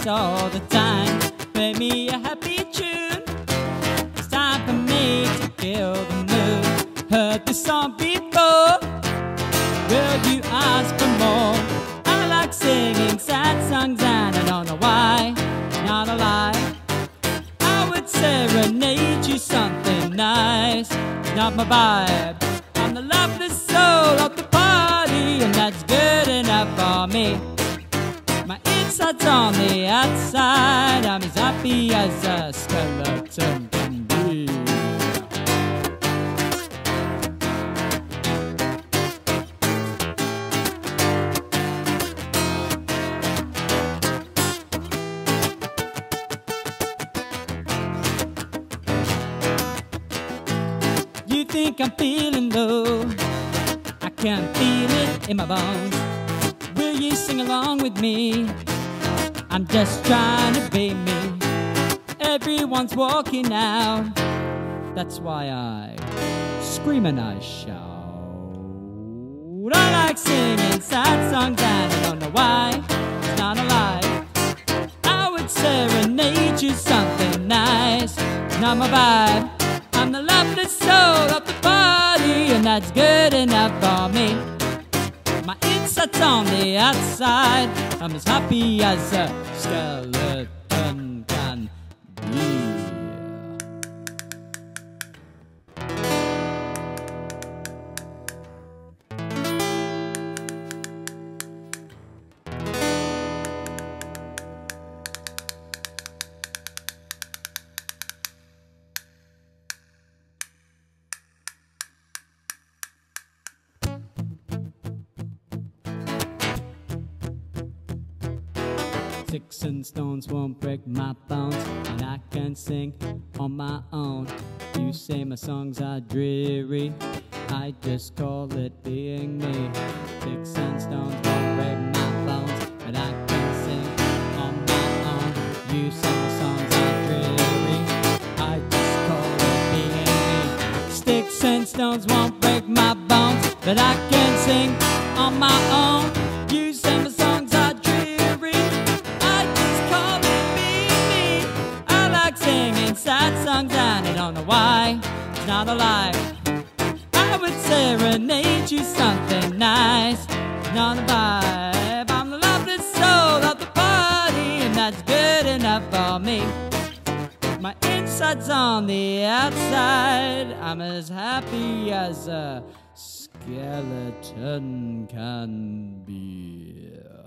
this all the time. Play me a happy tune. It's time for me to kill the mood. Heard this song before, will you ask for more? I like singing sad songs and I don't know why. Not a lie, I would serenade you something nice. Not my vibe. I'm the loveless soul of the party, and that's good enough for me. My inside's on the outside, I'm as happy as a skeleton can be. You think I'm feeling low, I can feel it in my bones. Will you sing along with me? I'm just trying to be me. Everyone's walking out, that's why I scream and I shout. I like singing sad songs and I don't know why. It's not a lie, I would serenade you something nice. Not my vibe. I'm the loveless soul of the party, and that's good enough for me. My inside's on the outside, I'm as happy as a skeleton can be. Sticks and stones won't break my bones, and I can sing on my own. You say my songs are dreary, I just call it being me. Sticks and stones won't break my bones, and I can sing on my own. You say my songs are dreary, I just call it being me. Sticks and stones won't break my bones, but I can sing on my own. You say my songs are dreary, sad songs and I don't know why. It's not a lie, I would serenade you something nice. Not a vibe. I'm the loveless soul of the party, and that's good enough for me. My inside's on the outside, I'm as happy as a skeleton can be.